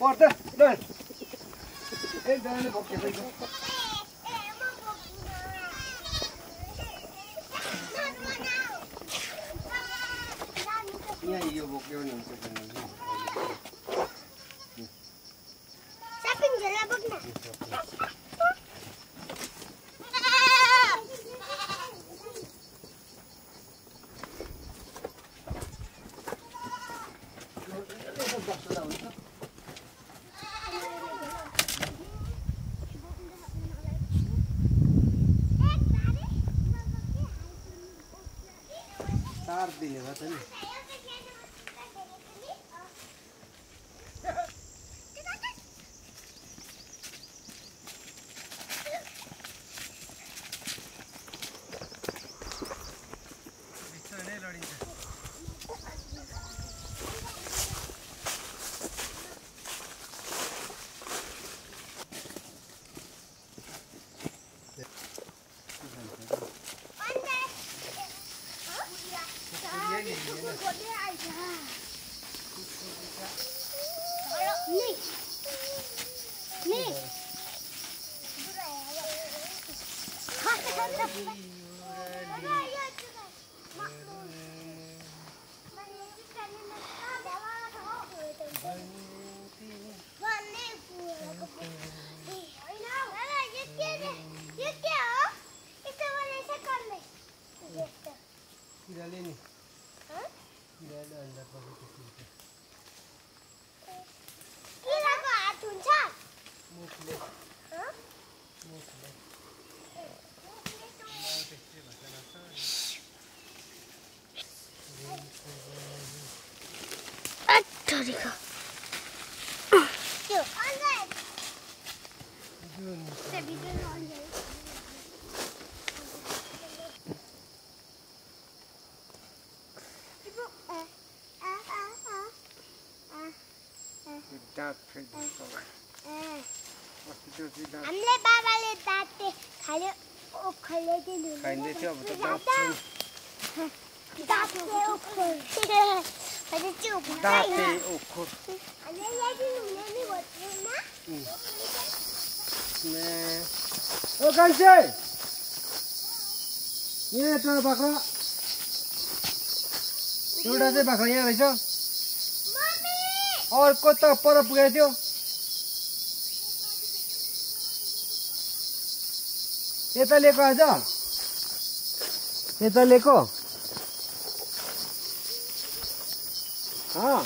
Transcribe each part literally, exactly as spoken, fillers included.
Orta, dön. El döneni bok yapayım. Niye yiyor bok yapıyorum? Sapıncala bakma. Tar diye zaten. हमने बाबा ले दांते खाले ओ खाले दे लूँ खाने से अब तो दांते दांते ओखोर खाने से अब दांते ओखोर हमने ये भी लूँगा नहीं बोलते ना मैं ओ कंचे ये तो बकरा चूड़ा से बकरा ये बच्चों और कोता पर अब गए थे यता लेको आज यता लेको हां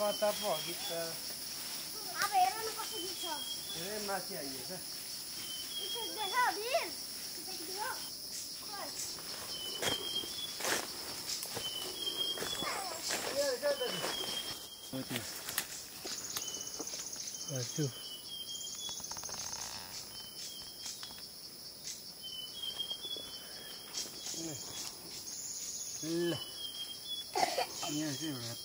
कता भगी त अब हेर्न कसरी छ ए माथि आइएछ Aduh. Lah. Ini sih berat.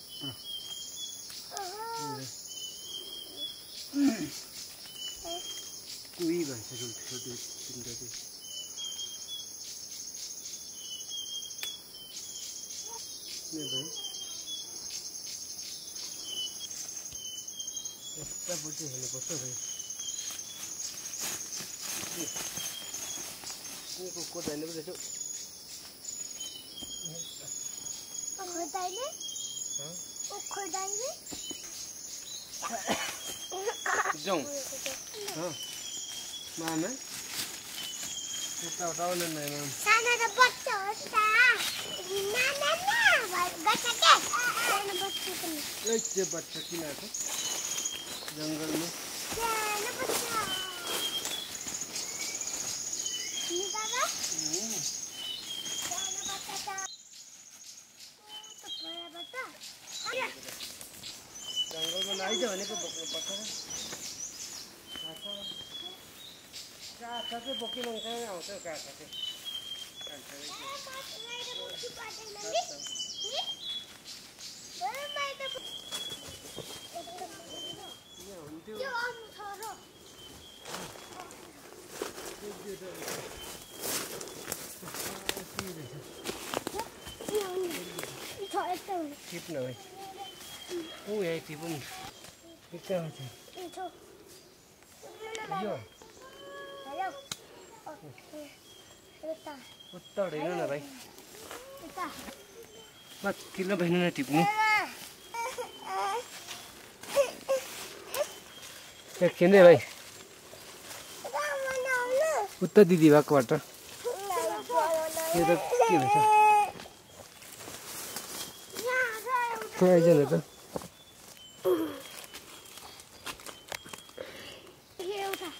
Kuih bahasa Sunda Sunda tu. Ini baik. Está por ti, le costó bien. ¿Qué es lo que te le pasó? ¿Cómo te le? ¿Cómo te le? ¿John? ¿Mamá? ¿Qué está hablando de mamá? ¡Sana de botosa! ¡Mamá, mamá! ¡Bata qué! ¡Sana de botosa! ¡Ay, qué bata qué nada! जंगल में जंगल में eyes भनेको बोक्नु पर्छ काँचा चाहिँ बोकी हुन्छ आउँछ काँचा चाहिँ यो आउनु छ र Keep no way. Oh, yeah, keep on. It's all right. It's all right. Hello. Okay. What's that? You know, right? But kill a banana tip. Can they buy? What's that? Did you walk water? Ay caneta. Here uta.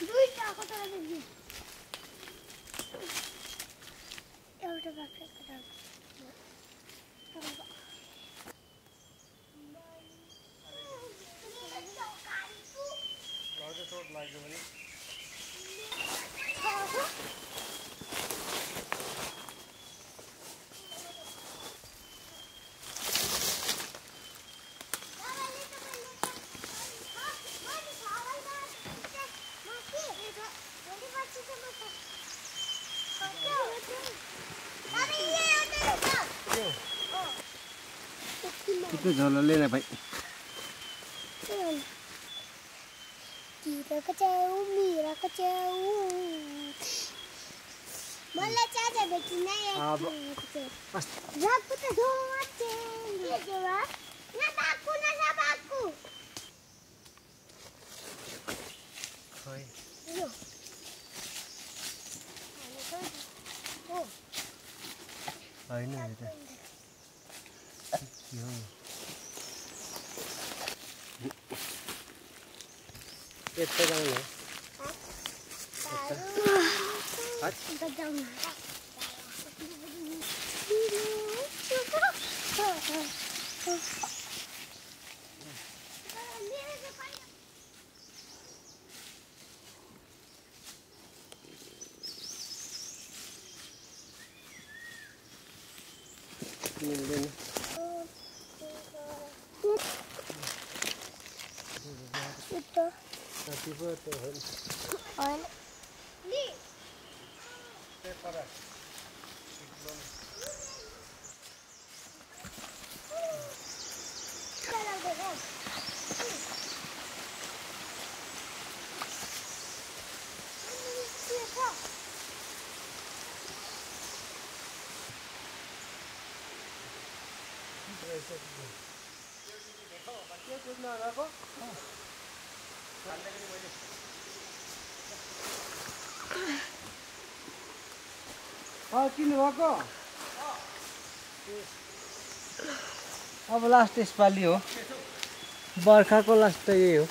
Duita kotara deni. Euta bakra kotara. Roger tot lagyo bani. कितने झाला लेना भाई? कीरा कचाऊ मीरा कचाऊ मला चाचा बेटी नहीं है जब तो धोते ये जवा ना बाकू ना ना बाकू कोई यो आई ना ये यो ये तो जाऊँगा। हाँ। तो जाऊँगा। तो Happy birthday, honey. On me. Prepara. Yes, Come on, come on. Oh, can you walk on? Oh. Now last is Palio. Barkha ko last day ho.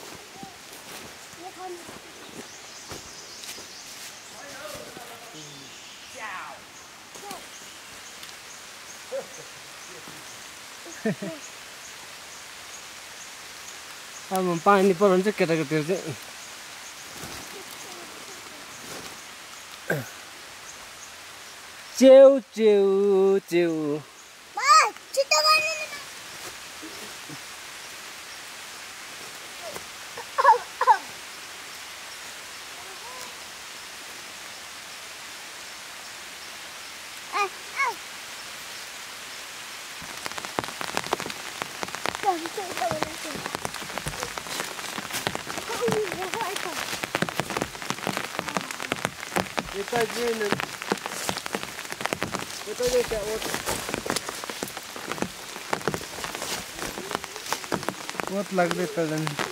Ciao. I'm fine, but I'm just getting a bit of it. Chew, chew, chew. What? Chew the one in the. Oh, oh. Oh, oh. Don't chew the one in the. Kita jenis, kita jenis tak water. Water lag deh pelan. What?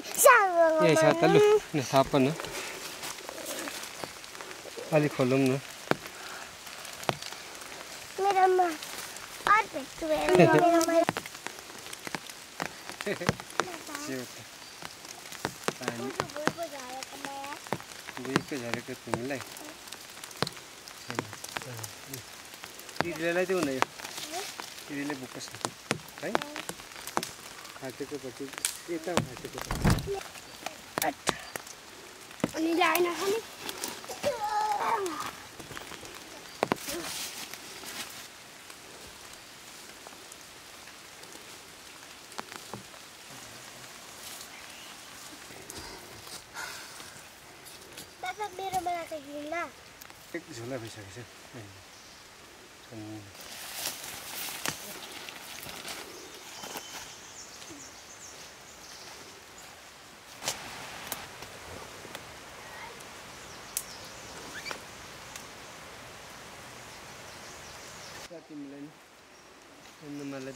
Ya isa talo, nasapan na. Ali kolum na. Mera ma, aur pehtu hai. Mera ma. Cute. Ani. Bhi ke jare ke tu milai. Idle lai tu na yo. Idle bukas. Hai. खाते को पति ये तो खाते को पति अन्य जाए ना हमें बस अब मेरे बना के गिरना एक झोला भी चाहिए sir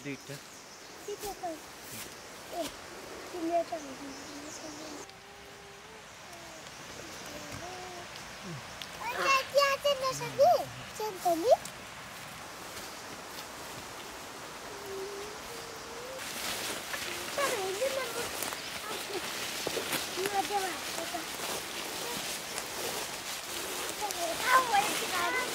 Dita. Dita kan. Eh, dia tak ada. Ada dia ada sini, sini. Tapi ini mana? Ini ada apa? Awal kita enak.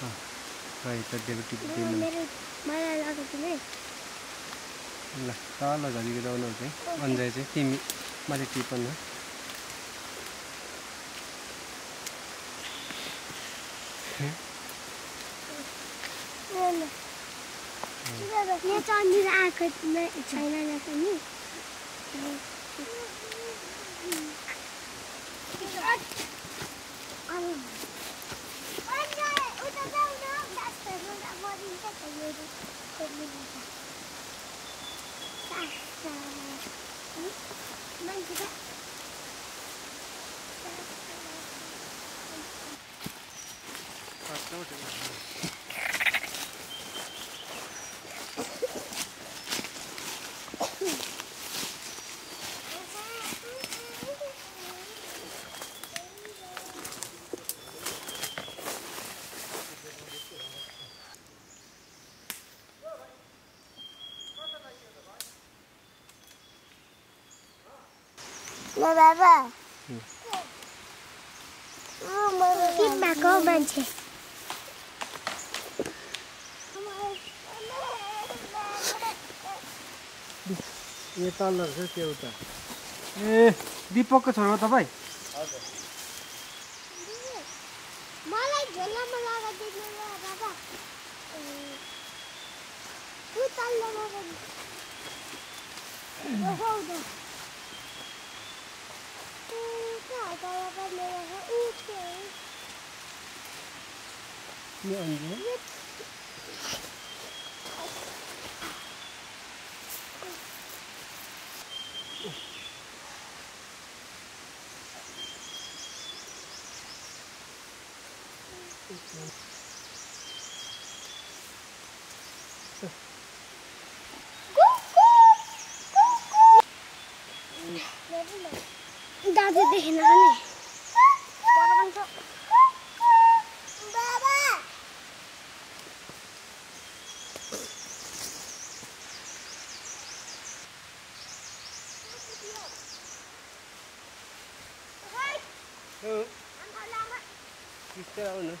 हाँ, हाँ इतना डेबिट डेबिट मेरे माला लगा चुके हैं लगा लगा दिया तो उन्होंने अंजाय से टीम मारे टीपन है ना ना ये चांदी आकर मैं चाइना जाता हूँ No, Baba. Keep my cold manche. ये तालर से क्या होता है? ये दीपक का छोरा था भाई। माला जला माला का देखने वाला बाबा। तू तालर माला। वो होगा। ये अंजू दादी देखना है Kita tahu nak.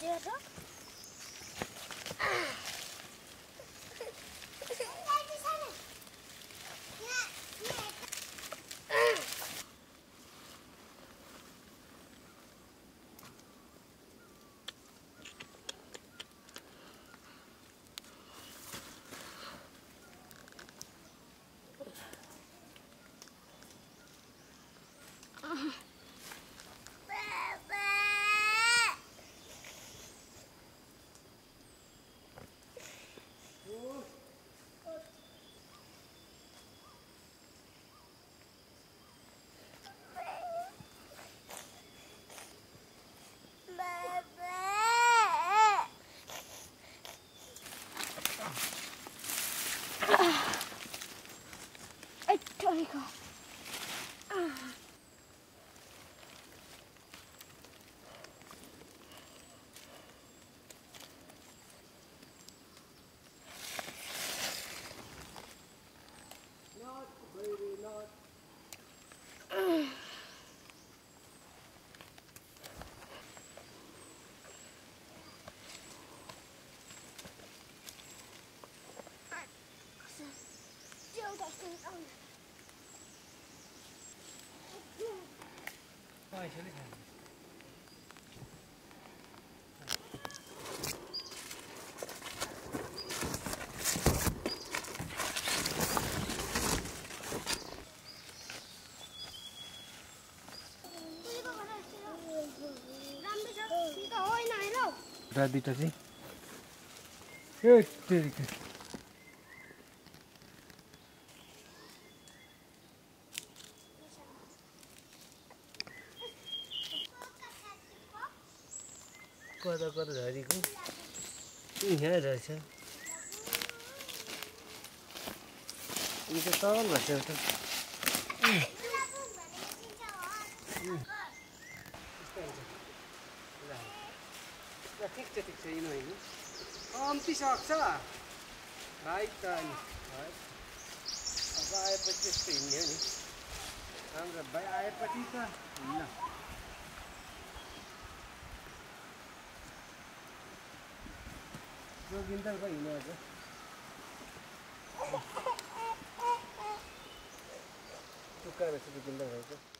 Diyordu. Ay, şöyle gel. Rabbit así. Good, very good. कता कता झरीको यहाँ रहेछ। यो त तल भछ त ठिक छ ठिक छ यिन हैन कम्ती सक्छ राइट त अनि अब आएपछि त हिँड्यो नि हाम्रो भाइ आएपछि त हिँड्न जोगिन्दर भाइ हिँड्नु आज टुक्का रहेछ जोगिन्दर भाइको।